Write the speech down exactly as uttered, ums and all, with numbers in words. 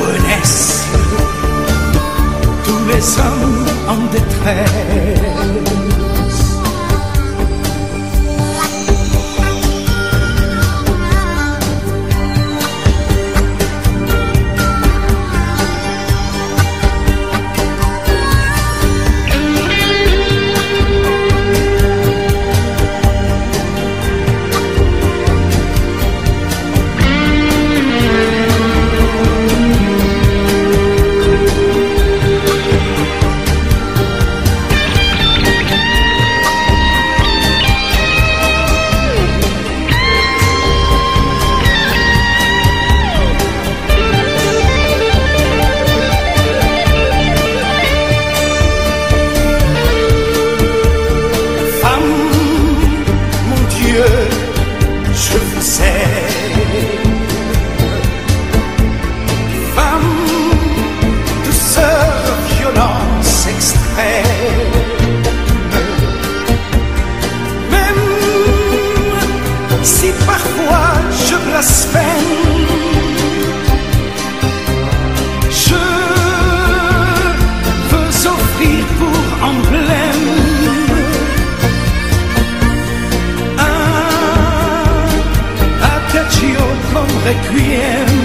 renaissent tous les hommes en détresse. Requiem.